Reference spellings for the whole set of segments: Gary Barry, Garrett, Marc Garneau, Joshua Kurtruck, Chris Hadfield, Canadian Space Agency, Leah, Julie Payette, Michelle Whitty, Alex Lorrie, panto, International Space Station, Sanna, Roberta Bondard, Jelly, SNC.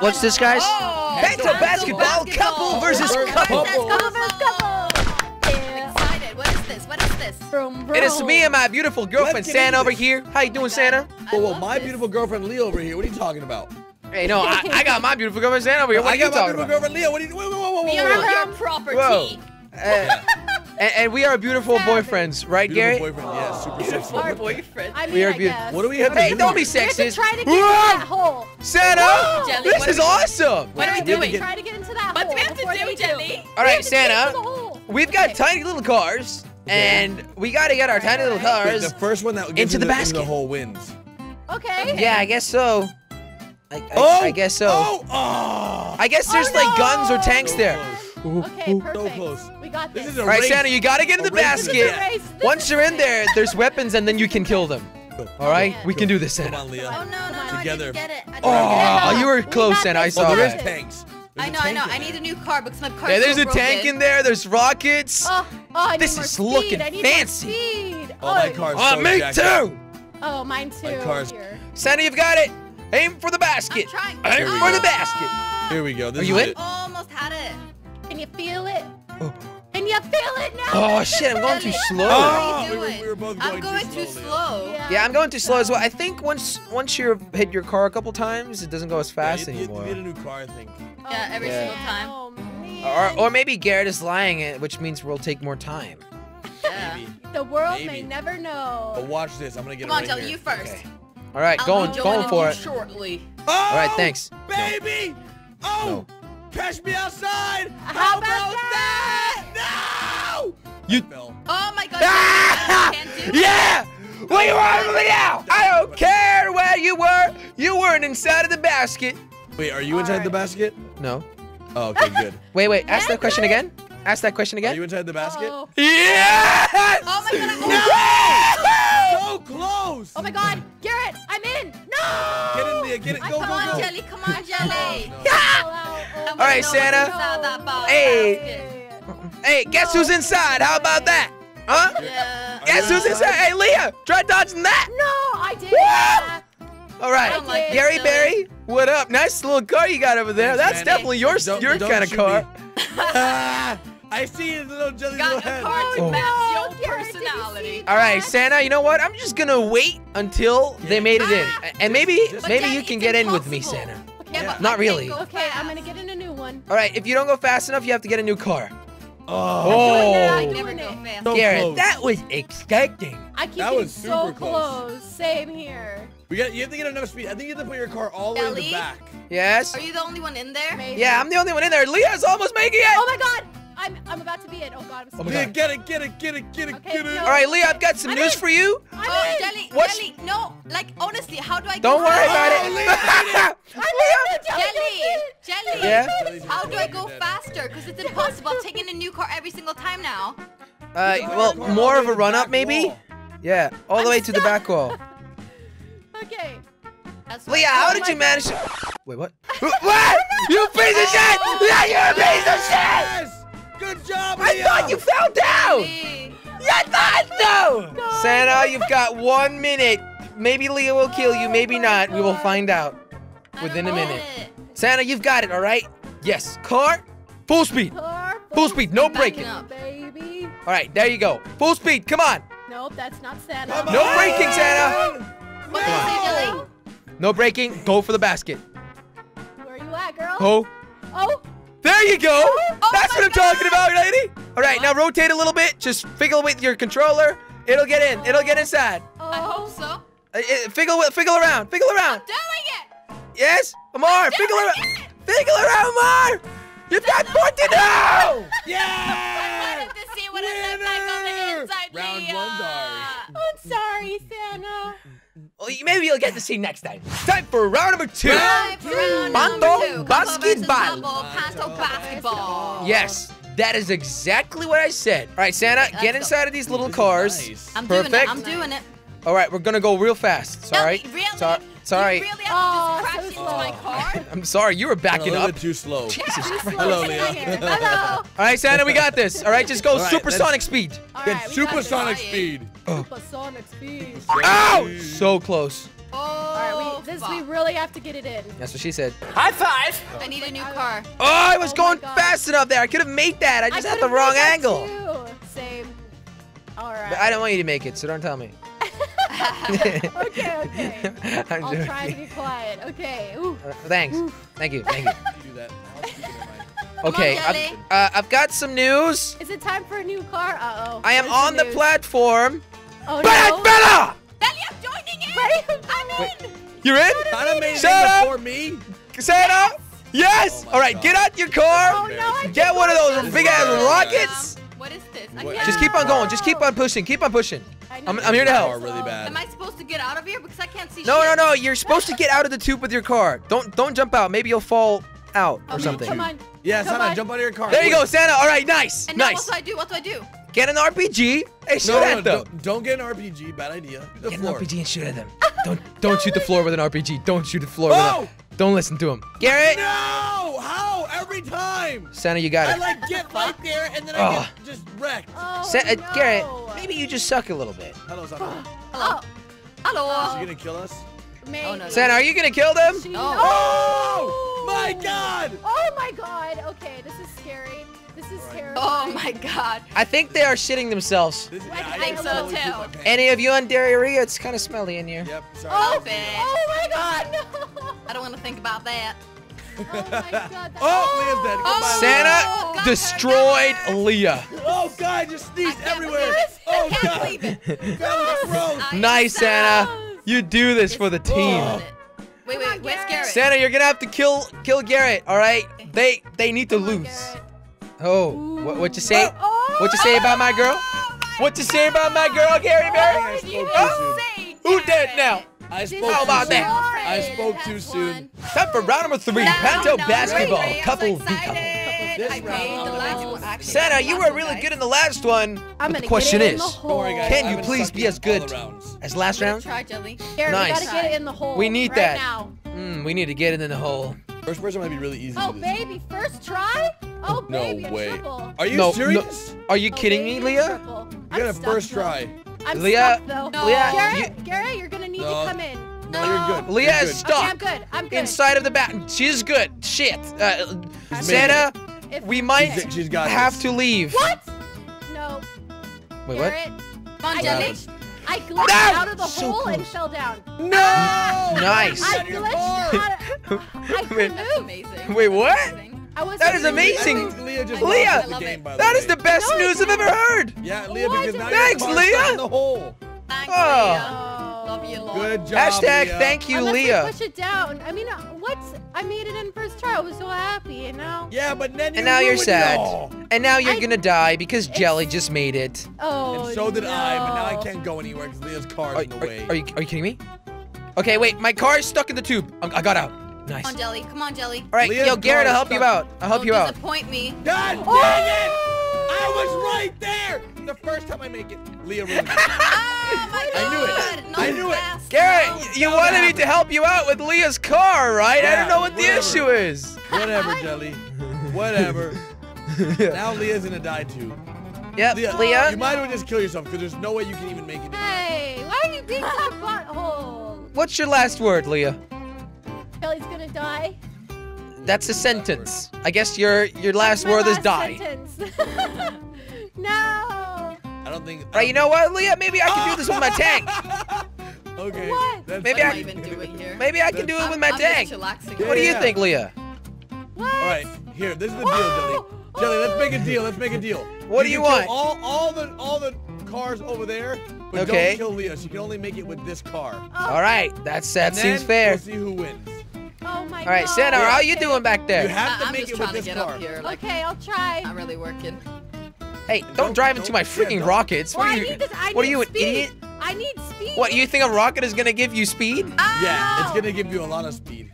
What's this, guys? Oh, back to basketball. Couple versus couple. I'm excited. What is this? What is this? It is me and my beautiful girlfriend, Sanna, over here. How you doing, Sanna? Well, my beautiful girlfriend, Leah, over here. What are you talking about? Hey, no, I got my beautiful girlfriend, Sanna, over here. What are you talking about? I got my beautiful girlfriend, Leah. What are you... Whoa, whoa, whoa. Your property. And we are beautiful boyfriends, right, Garrett? Boyfriend, yeah, super sexy. Our boyfriend. I mean, we are beautiful. What do we have to do? Hey, don't be sexist. We have to try to get into that hole. Sanna, Jelly, this is awesome. What are we doing? Try to get into that hole. What do we have to do, Jelly? All right, Sanna, we've got tiny little cars, and we got to get our tiny little cars the first one that into the basket. The hole wins. Okay. Yeah, I guess so. I guess so. I guess there's like guns or tanks there. Okay, perfect. So close. We got this. All right, Sanna, you gotta get in the basket. Once you're in there, there's weapons, and then you can kill them. All right, we can do this, Sanna. Come on, Leah. Oh no, together. I didn't get it. Oh, you were close, Sanna. I saw it. There's tanks. I know, I know. I need a new car because my car. Yeah, there's a tank in there. There's rockets. This is looking fancy. Oh, my car's so jacked up. Me too. Oh, mine too. Sanna, you've got it. Aim for the basket. I'm trying. Aim for the basket. Here we go. Are you in? Almost had it. Can you feel it? Can you feel it now? Oh shit, I'm going too slow. Oh, we were both going too slow. Yeah, I'm going too slow as well. I think once you hit your car a couple times, it doesn't go as fast anymore. You need a new car, I think. Yeah, every single time. Oh, man. Or maybe Garrett is lying, which means we'll take more time. Yeah. Maybe. The world may never know. But watch this, I'm gonna get it right here. You first. Okay. All right, going for it. Shortly. Oh, all right, thanks. Baby! Oh! No. Catch me outside! How about that? No! You fell. Oh my god. Ah! You can't do it. Yeah! Well, you were out! I don't care where you were! You weren't inside of the basket! Wait, are you inside the basket? No. Oh, okay, good. Wait, ask that question again? Ask that question again? Are you inside the basket? Oh. Yes! Oh my god, I'm so close! Oh my god, Garrett, I'm in! No! Get in there, get it, go, go, go! Jelly, come on, Jelly! Oh, no. All right, Sanna. Hey, guess who's inside? How about that? Huh? Yeah. Guess who's inside? Hey, Leah, try dodging that. No, I did. All right, like Gary Barry, what up? Nice little car you got over there. That's definitely your kind of car. I see his little jelly little head. Oh, no, personality. All right, Sanna, you know what? I'm just gonna wait until they made it in, and maybe you can get in with me, Sanna. Yeah, not really. Okay, I'm gonna get in a new one. All right, if you don't go fast enough, you have to get a new car. I never go fast. So Garrett, close. That was expecting. I keep getting so close. Same here. You have to get enough speed. I think you have to put your car all the way in the back. Yes. Are you the only one in there? Maybe. Yeah, I'm the only one in there. Leah's almost making it. Oh my god, I'm about to be it. Oh god, I'm so Leah, get it. All right, Leah, I've got some news for you. Jelly, no, like honestly, how do I? Don't worry about it. Jelly, how do I go faster? Because it's impossible. I'm taking a new car every single time now. Well, more of a run-up maybe. Yeah, all the way to the back wall. Okay. Leah, how did you manage to... Wait, what? What? You piece of shit! Yeah, you're a piece of shit! Good job, Leah! I thought you fell down! I thought so! No. Sanna, you've got 1 minute. Maybe Leah will kill you, maybe not. God. We will find out within a minute. Sanna, you've got it, all right? Yes. Car, full speed. Full speed, no braking. Baby. All right, there you go. Full speed, come on. Nope, that's not Sanna. No braking, Sanna. What did you say, Jelly? No braking. Go for the basket. Where you at, girl? Oh. There you go. Oh, that's what I'm talking about, lady. All right, now rotate a little bit. Just fiddle with your controller. It'll get in. It'll get inside. I hope so. Fiddle around. Fiddle around. I'm doing it. Yes, more. Fiddle around. Fiddle around more. You've got more to do. Yeah. I wanted to see what it looked like on the inside. Round one, I'm sorry, Sanna. Well, maybe you'll get to see next time. Time for round number two. Bando basketball. Yes, that is exactly what I said. All right, Sanna, get inside of these little cars. I'm perfect. Doing it. I'm doing it. All right, we're gonna go real fast. Sorry. Sorry. You really have to just crash into my car? I'm sorry. You were backing up. A little bit too slow. Jesus Christ. Hello, Leah. Hello. All right, Sanna, we got this. All right, just go supersonic speed. Supersonic speed. Supersonic speed. Oh, so close. Oh. All right, we really have to get it in. That's what she said. High five! I need a new car. Oh, I was going fast enough there. I could have made that. I just had the wrong angle. Too. Same. All right. But I don't want you to make it, so don't tell me. Okay. I'll try to be quiet. Okay. Ooh. Thanks. Ooh. Thank you. Okay, I've got some news. Is it time for a new car? Uh-oh. I am on the platform. Oh, no. Bella! Jelly, I'm joining in! I'm in! You're in? Sanna made it before me. Sanna? Yes! All right, get out your car. Oh, no, get one of those big-ass rockets. What is this? Just keep on going. Just keep on pushing. Keep on pushing. I'm here to help. Really bad. Am I supposed to get out of here? Because I can't see shit. No. You're supposed to get out of the tube with your car. Don't jump out. Maybe you'll fall out or something. Come on. Yeah, Sanna, jump out of your car. There you go, Sanna. All right, nice. And now what do I do? Get an RPG and shoot at them. Don't get an RPG. Bad idea. Get an RPG and shoot at them. Don't shoot the floor with an RPG. Don't shoot the floor with a... Don't listen to him. Garrett! No! How? Every time! Sanna, you got it. I like get right there and then I get just wrecked. Oh, no. Garrett, maybe you just suck a little bit. Hello, Sanna. Hello. Is she gonna kill us? Maybe. Oh, no, Sanna, are you gonna kill them? No. Oh! My God! Oh my God! Okay, this is scary. This is terrible. Oh my God. I think they are shitting themselves. I think so too. Any of you on diarrhea? It's kind of smelly in here. Yep. Sorry. Oh my God. No. I don't want to think about that. Oh my God. Oh, Leah's dead. Oh, Sanna destroyed Leah. Oh God, you sneezed everywhere. Oh God. God, nice, Sanna. You do this for the team. Wait, where's Garrett? Sanna, you're gonna have to kill Garrett. All right. They need to lose. Oh, what you say? What you say about my girl? What you say about my girl, Gary Barry? Who dead now? I spoke too soon. Time for round number 3, Panto basketball, couple v couple. Sanna, you were really good in the last one. The question is, can you please be as good as last round? Try, Jelly. Nice. We gotta get it in the hole. We need that. We need to get it in the hole. First person might be really easy. Oh baby, first try? Oh baby, I'm trouble. Are you serious? Are you kidding me, Leah? You got a first try. I'm stuck though. Garrett, you're gonna need to come in. No, you're good. Leah is stuck. Okay, I'm good. Inside of the bat. She's good. Shit. Sanna, we might have to leave. What? No. Wait, what? I glitched out of the hole and fell down. No! Nice. I glitched out of... That's amazing. Wait, what? That is amazing. Leah, that is the best news I've ever heard. Yeah, Leah, because now you're stuck in the hole. Thanks, Leah. Love you, Lord. Good job, Leah. Thank you, Leah. Push it down. I mean, I made it in first try. I was so happy, and now... Yeah, but then and now you're sad. And now you're gonna die because Jelly just made it. Oh, and so did I, but now I can't go anywhere because Leah's car's in the way. Are you kidding me? Okay, wait. My car is stuck in the tube. I got out. Nice. Come on, Jelly. All right, Leah's Garrett, I'll help you out. Don't disappoint me. God dang it! I was right there! The first time I make it, Leah ruined it. Oh my God. I knew it. Garrett, you wanted me to help you out with Leah's car, right? Yeah, I don't know what the issue is. Whatever, Jelly. Whatever. Now Leah's gonna die too. Yep, Leah. You might as well just kill yourself because there's no way you can even make it. Hey, why are you being so butthole? What's your last word, Leah? Jelly's gonna die. That's a sentence. I guess your last word is die. No. I don't think. Right, you know what, Leah? Maybe I can do this with my tank. Okay. What? Maybe I can do it with my tank. What do you think, Leah? What? All right. Here, this is the deal, Jelly. Jelly, let's make a deal. What do you want? All the cars over there. But don't kill Leah. She can only make it with this car. All right. That seems fair. We'll see who wins. Oh my God. All right, Sanna, how are you doing back there? You have to make it with this car. Okay, I'll try. I'm really working. Hey, don't drive into my freaking rockets. Well, what are you, an idiot? I need speed. What, you think a rocket is going to give you speed? Oh. Yeah, it's going to give you a lot of speed.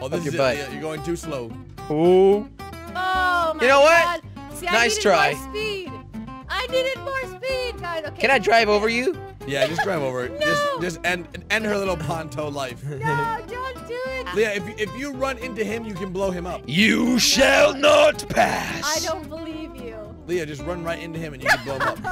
Oh, this is it. Yeah, you're going too slow. Ooh. Oh, my God. You know what? See, nice try. I needed more speed. God, okay. Can I drive over you? Yeah, just drive over it. No. Just end her little Ponto life. No, don't do it. Leah, if you run into him, you can blow him up. You shall not pass. I don't believe you. Leah, just run right into him and you can blow him up.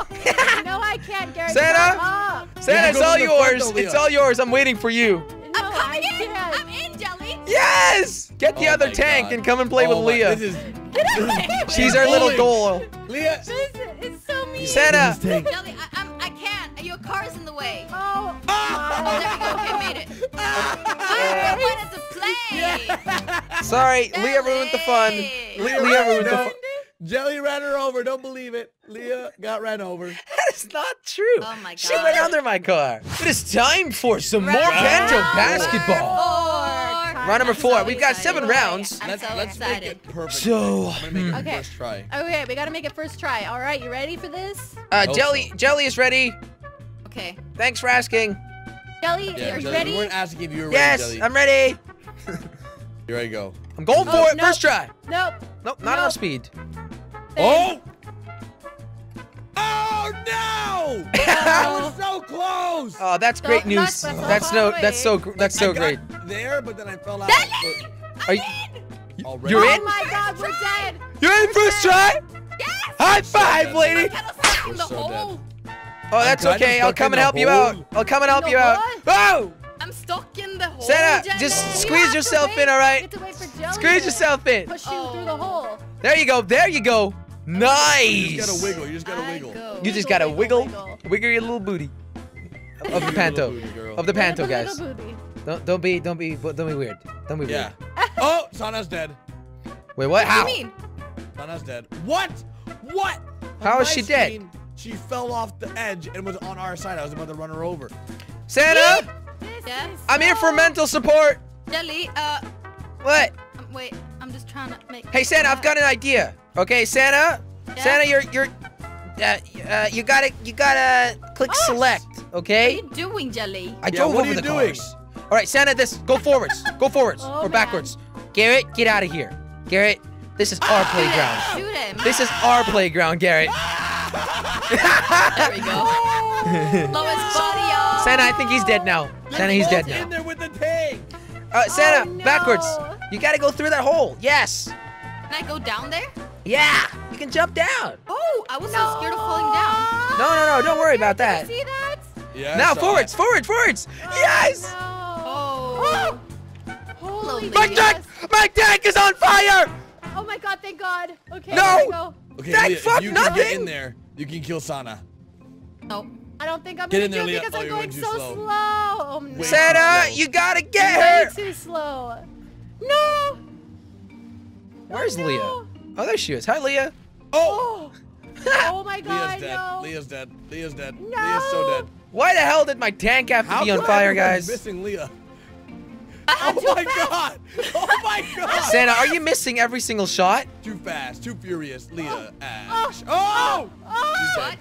No, I can't, Garrett. Sanna! Sanna, it's all yours. Though, it's all yours. I'm waiting for you. No, I'm coming in. I'm in, Jelly. Yes! Get the other tank and come and play with Leah. This is... She's our little doll. Leah. It's so mean. Sanna. Jelly, I can't. Your car's in the way. Oh. Oh, there we go. Okay, made it. I wanted to play. Sorry, Leah ruined the fun. Leah ruined the fun. Jelly ran her over. Don't believe it. Leah got ran over. That is not true. Oh my God. She went under my car. It is time for some more banjo basketball. Round number 4. We've got 7 rounds. Let's make it perfect. So, I'm gonna make it first try. Okay, we gotta make it first try. All right, you ready for this? Jelly is ready. Okay. Thanks for asking. Jelly, are you ready? We weren't asking if you were ready. Yes, I'm ready. Here I go. I'm going for it. Nope. First try. Nope. Nope. Not enough speed. Thanks. Oh! Oh no! That was so close. Oh, that's great news. That's so great. There, but then I fell out. You're in? Oh my God, we're dead. You're in first try? Yes. High five, lady. We're so dead. Oh, that's okay. I'll come and help you out. Oh! I'm stuck in the hole. Sanna, just squeeze yourself in, all right? Squeeze yourself in. Push you through the hole. There you go. There you go. Nice. You just gotta wiggle. You just gotta wiggle your little booty. Of the panto. Of the panto, guys. Don't be weird. Don't be weird. Yeah. Oh, Sanna's dead. Wait, what? How? What do you mean? Sanna's dead. What? What? How is she dead? She fell off the edge and was on our side. I was about to run her over. Sanna! I'm here for mental support. Jelly, what? Wait, I'm just trying to make. Hey, Sanna, I've got an idea. Okay, Sanna. Yeah. Sanna, you gotta click select. Okay. What are you doing, Jelly? I drove over the cars. All right, Sanna, go forwards. Go forwards or backwards. Garrett, get out of here. Garrett, this is our playground. Shoot him. This is our playground, Garrett. There we go. Lowest body up. Sanna, I think he's dead now. Sanna, he's dead now. In there with the tank. Sanna, backwards. You gotta go through that hole. Yes. Can I go down there? Yeah, you can jump down. Oh, I was so scared of falling down. No, don't worry about that. Did you see that? Yeah. Now forwards. Yes. No. Oh. Holy my tank is on fire. Oh my God, thank God. Okay. No. Okay, Leah, if you can get in there, you can kill Sanna. No. I don't think I'm going to do it because I'm going so slow. Oh, no. Sanna, you got to get her. Way too slow. No. Where's Leah? Oh, there she is. Hi, Leah. Oh. Oh my God. Leah's dead. No. Leah's dead. No. Leah's so dead. Why the hell did my tank have to be on fire, guys? Missing Leah. Oh my God. Oh my God. Sanna, are you missing every single shot? Too fast, too furious, Leah. Ash. Oh! She's dead.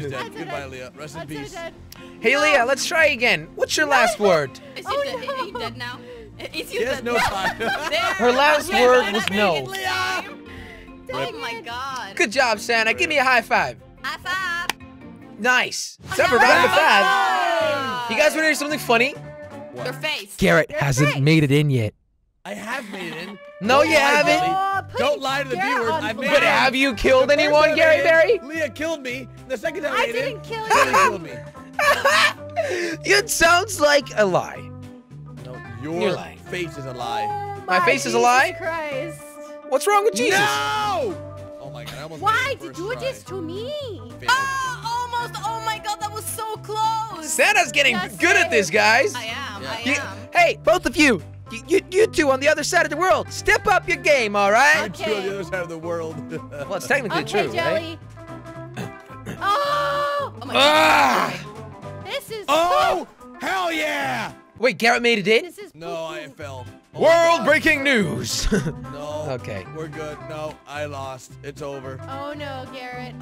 She's dead. Goodbye, Leah. Rest in peace. Hey, Leah, let's try again. What's your last word? Is he dead? Are you dead now? Is he dead? No. Her last word was no. Oh my God. Good job, Sanna. Give me a high five. High five. Nice. Except for round 5. You guys want to hear something funny? Your face. Garrett hasn't made it in yet. I have made it in. No, you haven't. Don't lie to the viewers. I made it. But have you killed anyone, Gary Barry? Leah killed me. The second time I didn't kill you. Killed me. It sounds like a lie. No, your face is a lie. My face is a lie? Christ. What's wrong with Jesus? No! Oh my God! I almost Why did you do this to me? Oh, almost! Oh my God, that was so close! Santa's getting good at this, guys. I am. Yeah. I am. Hey, both of you, you two on the other side of the world, step up your game, all right? Okay. You two on the other side of the world. Well, it's technically true, Jelly. Right? Oh! Oh my God! This is. Oh! Poop. Hell yeah! Wait, Garrett made it in? This is no, I fell. Oh, World-breaking news! No. Okay. We're good. No, I lost. It's over. Oh, no, Garrett.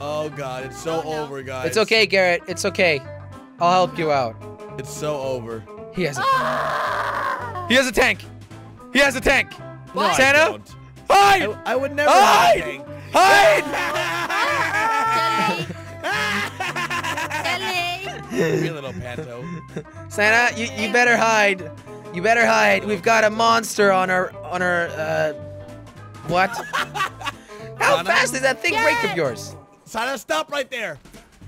Oh, God. It's so over, guys. It's okay, Garrett. It's okay. I'll help you out. It's so over. He has a tank. He has a tank. What? Sanna? Hide! I would never hide! Hide! Your little panto. Sanna, you better hide. You better hide. We've got a monster on our what? How fast is that thing break of yours? Sanna, stop right there.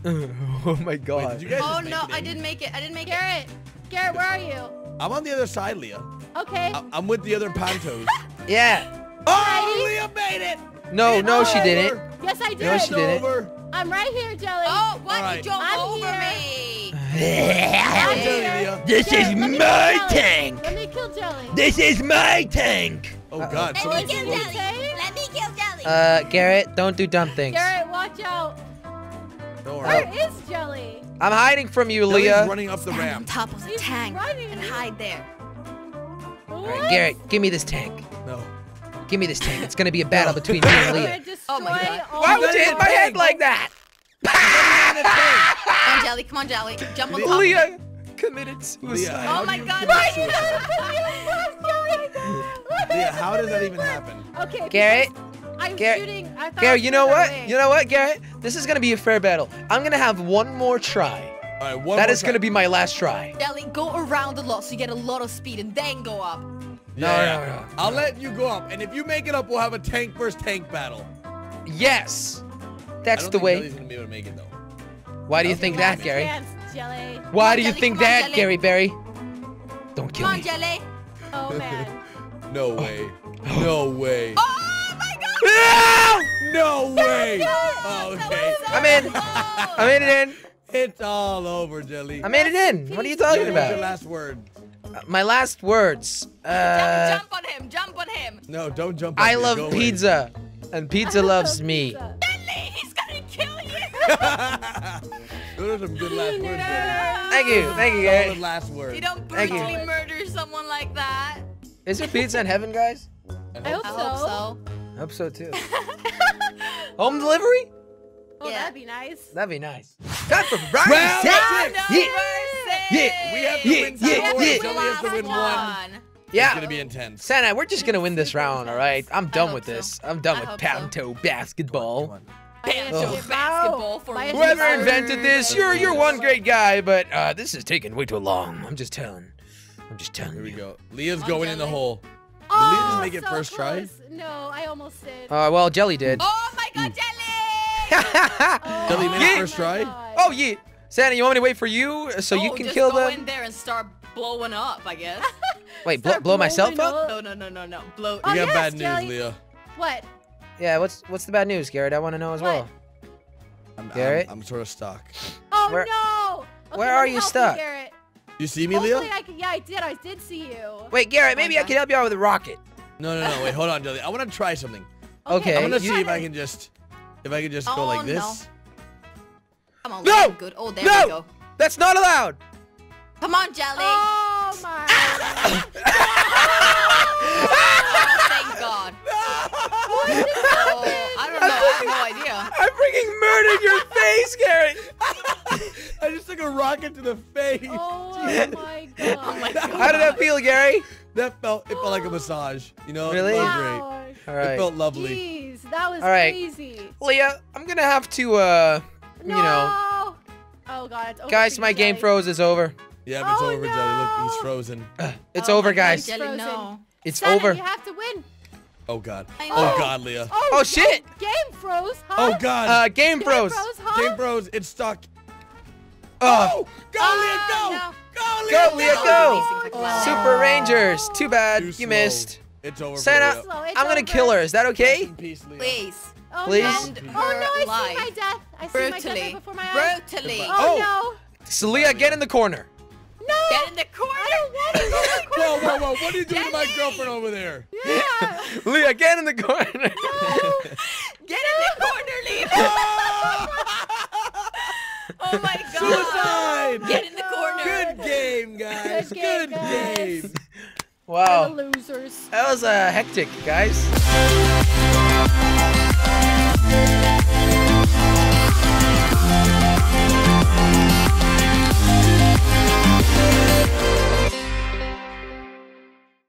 Oh my God. Wait, did you guys oh no, I didn't make it. I didn't make it. Garrett, where are you? I'm on the other side, Leah. Okay. I'm with the other pantos. Yeah. Oh, Leah made it. No, no, she didn't. Yes, I did. No, she didn't. I'm right here, Jelly. Oh, what? Right. You jumped over me. This is my tank. Let me kill Jelly. This is my tank. Oh, God. Let me kill Jelly. Let me kill Jelly. Garrett, don't do dumb things. Garrett, watch out. Don't worry. Where is Jelly? I'm hiding from you, Leah. Jelly's running up the ramp. Top of the tank and hide there. All right, Garrett, give me this tank. No. Give me this tank. It's gonna be a battle between me and Leah. Oh my God! Why would you hit my head like that? Come on, Jelly! Come on, Jelly! Jump on top. Leah committed suicide. Leah, oh my God! Why you gotta put Jelly? Leah, how does that even happen? Okay, Garrett. I'm shooting. Garrett, you know what? You know what, Garrett? This is gonna be a fair battle. I'm gonna have one more try. All right, one more try. That is gonna be my last try. Jelly, go around a lot so you get a lot of speed and then go up. No, no, no. I'll let you go up, and if you make it up, we'll have a tank versus tank battle. Yes, that's the way. I don't think Jelly's gonna be able to make it though. Why do you think that, Gary? Why do you think that, Gary Berry? Don't kill me. Come on, Jelly. Oh man. No way. No way. Oh my God! No way. Oh, okay. I'm in. I made it in. It's all over, Jelly. I made it in. What are you talking about? What's your last word? My last words. Jump on him! Jump on him! No, don't jump on him. I love pizza, and pizza loves me. Jelly, he's gonna kill you! Those are some good last words, Jelly. Thank you, guys. Solid last words. You don't brutally murder someone like that. Is there pizza in heaven, guys? I hope so. I hope so too. Home delivery? Oh, that'd be nice. That'd be nice. Time for round six. Yeah, we have to win. Jelly has to win one. Yeah, it's gonna be intense. Sanna, we're just gonna win this round, all right? I'm done with this. I'm done with panto basketball. Panto basketball for whoever invented this. You're one great guy, but this is taking way too long. I'm just telling. Here we go. Leah's going in the hole. Did Leah just make it first try? No, I almost did. Well, Jelly did. Oh my God, Jelly! Jelly made it first try. Oh yeah. Sanna, you want me to wait for you so you can kill them? Just go in there and start blowing up, I guess. Wait, blow myself up? No. Blow. You got bad news, Leah. What? Yeah, what's the bad news, Garrett? I want to know as well. Garrett? I'm sort of stuck. Oh no! Okay, where are you stuck? Garrett. You see me, Leah? Yeah, I did see you. Wait, Garrett, maybe I can help you out with a rocket. No. Wait, hold on, Jelly. I want to try something. Okay. I want to see if I can just go like this. Come on, no! Good. Oh, there we go. That's not allowed. Come on, Jelly. Oh my! Oh, thank God. No! I don't know. I have no idea. I freaking murdered your face, Garrett. I just took a rocket to the face. Oh my God. How did that feel, Gary? That felt like a massage. You know? Really? It felt great. All right. It felt lovely. Jeez, that was crazy. Leah, I'm gonna have to you know. Oh God, it's over. Guys, my game froze. It's over. Yeah, but it's over, Jelly. Look, he's frozen. It's over, guys. Jelly, no. It's over. You have to win. Oh God. Oh God, Leah. Oh shit. Game froze. Huh? Oh God. Game froze. Game froze. It's stuck. Oh. Go, Leah. Go. No. Go, Leah. Go, Leah. Go. Super Rangers. Too bad. You missed. It's over. Sanna, I'm gonna kill her. Is that okay? Please. Please. Oh no, I see my death. I see my death before my eyes. Brutally. Oh no. So Leah, get in the corner. No. Get in the corner. I don't want to go in the corner. Whoa. What are you doing to my girlfriend over there? Yeah. Leah, get in the corner. No. Get in the corner, Leah. Oh my God. Suicide. Get in the corner. Good game, guys. Good game. Wow. We're the losers. That was hectic, guys.